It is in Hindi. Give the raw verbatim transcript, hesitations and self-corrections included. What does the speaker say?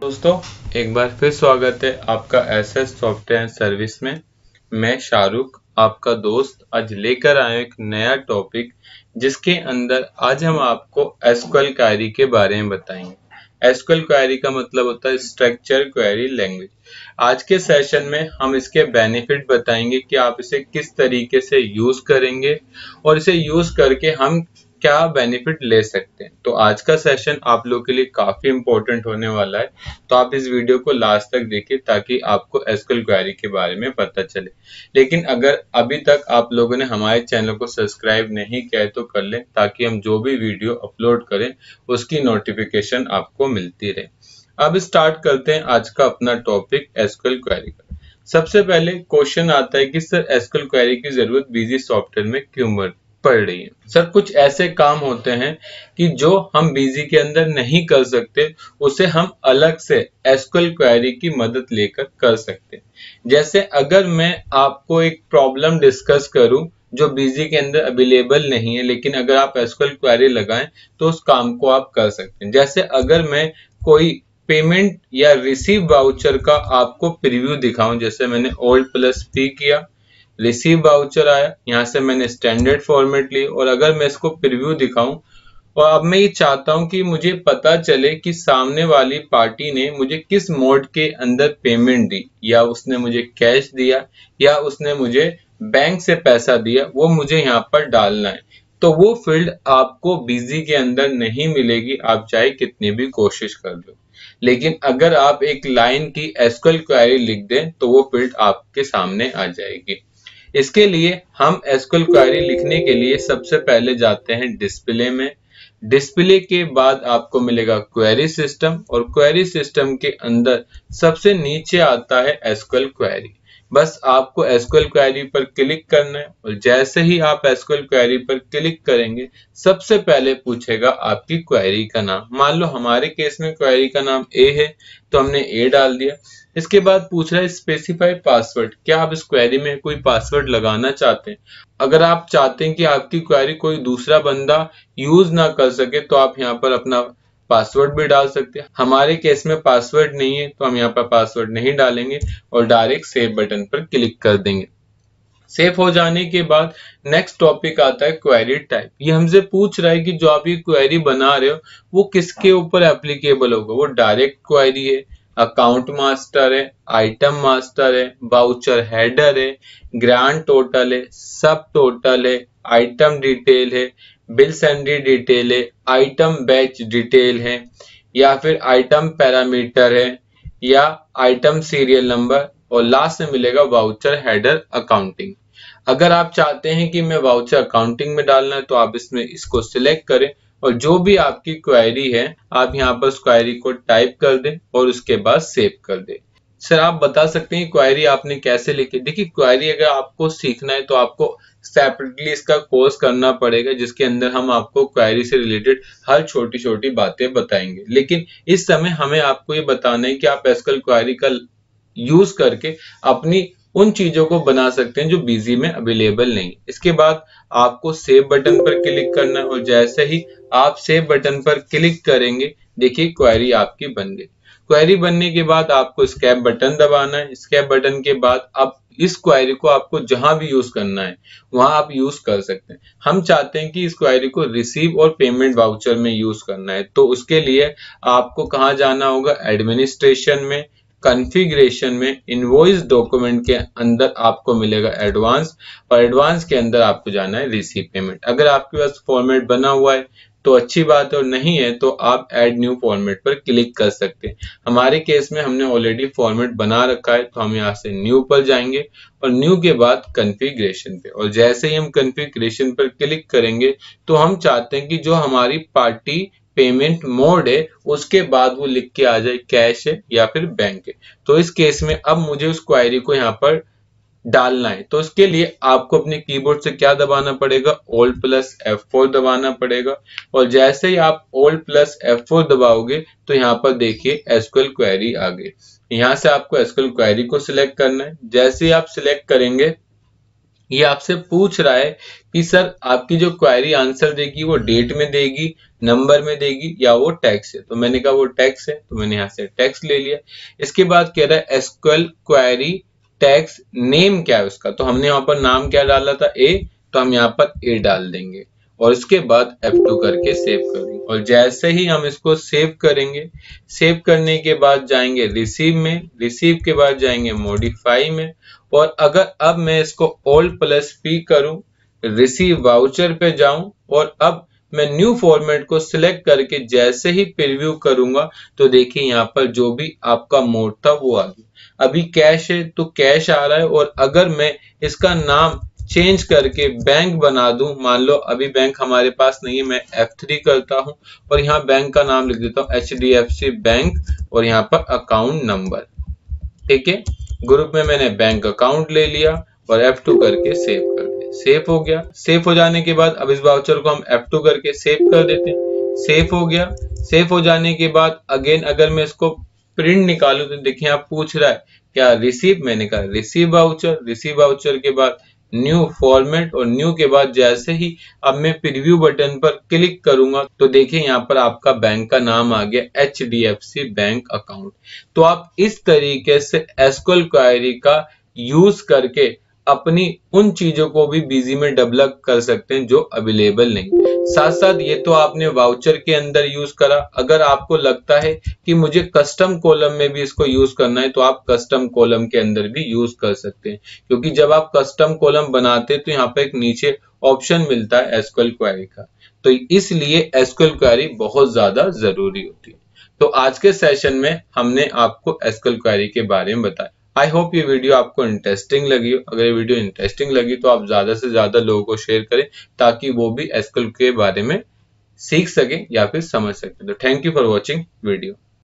दोस्तों एक बार फिर स्वागत है आपका एसएस सॉफ्टवेयर एंड सर्विस में। मैं शाहरुख आपका दोस्त आज लेकर आया एक नया टॉपिक जिसके अंदर आज हम आपको एसक्यूएल क्वेरी के बारे में बताएंगे। एसक्यूएल क्वेरी का मतलब होता है स्ट्रक्चर क्वेरी लैंग्वेज। आज के सेशन में हम इसके बेनिफिट बताएंगे कि आप इसे किस तरीके से यूज करेंगे और इसे यूज करके हम क्या बेनिफिट ले सकते हैं। तो आज का सेशन आप लोगों के लिए काफी इंपॉर्टेंट होने वाला है, तो आप इस वीडियो को लास्ट तक देखिए ताकि आपको एसक्यूएल क्वेरी के बारे में पता चले। लेकिन अगर अभी तक आप लोगों ने हमारे चैनल को सब्सक्राइब नहीं किया है तो कर लें, ताकि हम जो भी वीडियो अपलोड करें उसकी नोटिफिकेशन आपको मिलती रहे। अब स्टार्ट करते हैं आज का अपना टॉपिक एसक्यूएल क्वेरी का। सबसे पहले क्वेश्चन आता है कि सर एसक्यूएल क्वेरी की जरूरत बीजी सॉफ्टवेयर में क्यों पड़ रही है? सर कुछ ऐसे काम होते हैं कि जो हम बीजी के अंदर नहीं कर सकते, उसे हम अलग से एसक्यूएल क्वेरी की मदद लेकर कर सकते हैं। जैसे अगर मैं आपको एक प्रॉब्लम डिस्कस करूं जो बीजी के अंदर अवेलेबल नहीं है, लेकिन अगर आप एसक्यूएल क्वेरी लगाएं तो उस काम को आप कर सकते हैं। जैसे अगर मैं कोई पेमेंट या रिसीव वाउचर का आपको प्रीव्यू दिखाऊं, जैसे मैंने ओल्ड प्लस पी किया, रिसीव वाउचर आया, यहाँ से मैंने स्टैंडर्ड फॉर्मेट ली, और अगर मैं इसको प्रीव्यू दिखाऊं और अब मैं ये चाहता हूं कि मुझे पता चले कि सामने वाली पार्टी ने मुझे किस मोड के अंदर पेमेंट दी, या उसने मुझे कैश दिया या उसने मुझे बैंक से पैसा दिया, वो मुझे यहाँ पर डालना है। तो वो फील्ड आपको बीजी के अंदर नहीं मिलेगी, आप चाहे कितनी भी कोशिश कर लो। लेकिन अगर आप एक लाइन की एसक्यूएल क्वेरी लिख दें तो वो फील्ड आपके सामने आ जाएगी। इसके लिए हम एसक्यूएल क्वेरी लिखने के लिए सबसे पहले जाते हैं डिस्प्ले में। डिस्प्ले के बाद आपको मिलेगा क्वेरी सिस्टम, और क्वेरी सिस्टम के अंदर सबसे नीचे आता है एसक्यूएल क्वेरी। बस आपको एसक्यूएल क्वेरी पर क्लिक करना है, और जैसे ही आप एसक्यूएल क्वेरी पर क्लिक करेंगे सबसे पहले पूछेगा आपकी क्वेरी का नाम। मान लो हमारे केस में क्वेरी का नाम ए है तो हमने ए डाल दिया। इसके बाद पूछ रहा है स्पेसिफाई पासवर्ड, क्या आप इस क्वेरी में कोई पासवर्ड लगाना चाहते हैं? अगर आप चाहते हैं कि आपकी क्वेरी कोई दूसरा बंदा यूज ना कर सके तो आप यहाँ पर अपना पासवर्ड भी डाल सकते हैं। हमारे केस में पासवर्ड नहीं है तो हम यहाँ पर पासवर्ड नहीं डालेंगे और डायरेक्ट सेव बटन पर क्लिक कर देंगे। सेव हो जाने के बाद नेक्स्ट टॉपिक आता है क्वेरी टाइप। ये हमसे पूछ रहा है कि जो आप ये क्वेरी बना रहे हो वो किसके ऊपर एप्लीकेबल होगा। वो डायरेक्ट क्वेरी है, अकाउंट मास्टर है, आइटम मास्टर है, वाउचर हेडर है, ग्रांड टोटल है, सब टोटल है, आइटम डिटेल है, बिल सेंडरी डिटेल है, आइटम बैच डिटेल है, या फिर आइटम पैरामीटर है, या आइटम सीरियल नंबर, और लास्ट में मिलेगा वाउचर हेडर अकाउंटिंग। अगर आप चाहते हैं कि मैं वाउचर अकाउंटिंग में डालना है तो आप इसमें इसको सिलेक्ट करें, और जो भी आपकी क्वेरी है आप यहाँ पर उस क्वेरी को टाइप कर दें और उसके बाद सेव कर दें। सर आप बता सकते हैं क्वेरी आपने कैसे लिखी? देखिए क्वेरी अगर आपको सीखना है तो आपको सेपरेटली इसका कोर्स करना पड़ेगा, जिसके अंदर हम आपको क्वेरी से रिलेटेड हर छोटी छोटी बातें बताएंगे। लेकिन इस समय हमें आपको ये बताना है कि आप एसक्यूएल क्वेरी का यूज करके अपनी उन चीजों को बना सकते हैं जो बीजी में अवेलेबल नहीं। इसके बाद आपको सेव बटन पर क्लिक करना है, और जैसे ही आप सेव बटन पर क्लिक करेंगे देखिए क्वेरी आपकी बन गई। क्वेरी बनने के बाद आपको स्केप बटन दबाना है। स्केप बटन के बाद आप इस क्वेरी को आपको जहां भी यूज करना है वहां आप यूज कर सकते हैं। हम चाहते हैं कि इस क्वेरी को रिसीव और पेमेंट वाउचर में यूज करना है, तो उसके लिए आपको कहाँ जाना होगा? एडमिनिस्ट्रेशन में, कॉन्फ़िगरेशन में, इनवॉइस डॉक्यूमेंट के अंदर आपको मिलेगा एडवांस, और एडवांस के अंदर आपको जाना है रिसीव पेमेंट। अगर आपके पास फॉर्मेट बना हुआ है तो अच्छी बात, और नहीं है तो आप ऐड न्यू फॉर्मेट पर क्लिक कर सकते हैं। हमारे केस में हमने ऑलरेडी फॉर्मेट बना रखा है तो हम यहाँ से न्यू पर जाएंगे, और न्यू के बाद कॉन्फ़िगरेशन पे, और जैसे ही हम कॉन्फ़िगरेशन पर क्लिक करेंगे तो हम चाहते हैं कि जो हमारी पार्टी पेमेंट मोड है उसके बाद वो लिख के आ जाए कैश है या फिर बैंक है। तो इस केस में अब मुझे उस क्वेरी को यहाँ पर डालना है, तो उसके लिए आपको अपने कीबोर्ड से क्या दबाना पड़ेगा? ऑल्ट प्लस एफ फोर दबाना पड़ेगा, और जैसे ही आप ऑल्ट प्लस एफ फोर दबाओगे तो यहाँ पर देखिए एसक्यूएल क्वेरी आ गई। यहाँ से आपको एसक्यूएल क्वेरी को सिलेक्ट करना है। जैसे ही आप सिलेक्ट करेंगे ये आपसे पूछ रहा है कि सर आपकी जो क्वेरी आंसर देगी वो डेट में देगी, नंबर में देगी, या वो टैक्स है। तो मैंने कहा वो टैक्स है, तो मैंने यहाँ से टैक्स ले लिया। इसके बाद कह रहा है एसक्यूएल क्वेरी टैक्स नेम क्या है उसका, तो हमने यहाँ पर नाम क्या डाला था, ए, तो हम यहाँ पर ए डाल देंगे और इसके बाद एफ टू करके सेव करेंगे। और जैसे ही हम इसको सेव करेंगे, सेव करने के बाद जाएंगे रिसीव में, रिसीव के बाद जाएंगे मॉडिफाई में, और अगर अब मैं इसको ऑल्ट प्लस पी करूं, रिसीव वाउचर पे जाऊं और अब मैं न्यू फॉर्मेट को सिलेक्ट करके जैसे ही प्रीव्यू करूंगा तो देखिए यहाँ पर जो भी आपका मोड था वो आ गया। अभी कैश है तो कैश आ रहा है, और अगर मैं इसका नाम चेंज करके बैंक बना दूं, मान लो अभी बैंक हमारे पास नहीं है, मैं एफ थ्री करता हूं और यहाँ बैंक का नाम लिख देता हूं H D F C bank और यहाँ पर अकाउंट नंबर, ठीक है। ग्रुप में मैंने बैंक अकाउंट ले लिया और एफ टू करके सेव कर दिया। सेव हो गया। सेव हो जाने के बाद अब इस वाउचर को हम एफ टू करके सेव कर देते हैं। सेव हो गया। सेव हो जाने के बाद अगेन अगर मैं इसको प्रिंट निकालूं तो देखिए आप पूछ रहा है क्या रिसीव, मैंने कहा रिसीव वाउचर, रिसीव वाउचर के बाद न्यू फॉर्मेट और न्यू के बाद जैसे ही अब मैं प्रीव्यू बटन पर क्लिक करूंगा तो देखिए यहाँ पर आपका बैंक का नाम आ गया H D F C bank account. तो आप इस तरीके से एसक्यूएल क्वेरी का यूज करके अपनी उन चीजों को भी बीजी में डेवलप कर सकते हैं जो अवेलेबल नहीं। साथ साथ ये तो आपने वाउचर के अंदर यूज करा, अगर आपको लगता है कि मुझे कस्टम कॉलम में भी इसको यूज करना है तो आप कस्टम कॉलम के अंदर भी यूज कर सकते हैं, क्योंकि जब आप कस्टम कॉलम बनाते हैं तो यहाँ पे एक नीचे ऑप्शन मिलता है एसक्यूएल क्वेरी का, तो इसलिए एसक्यूएल क्वेरी बहुत ज्यादा जरूरी होती है। तो आज के सेशन में हमने आपको एसक्यूएल क्वेरी के बारे में बताया। आई होप ये वीडियो आपको इंटरेस्टिंग लगी हो। अगर ये वीडियो इंटरेस्टिंग लगी तो आप ज़्यादा से ज़्यादा लोगों को शेयर करें ताकि वो भी एसक्यूएल के बारे में सीख सकें या फिर समझ सकें। तो thank you for watching video.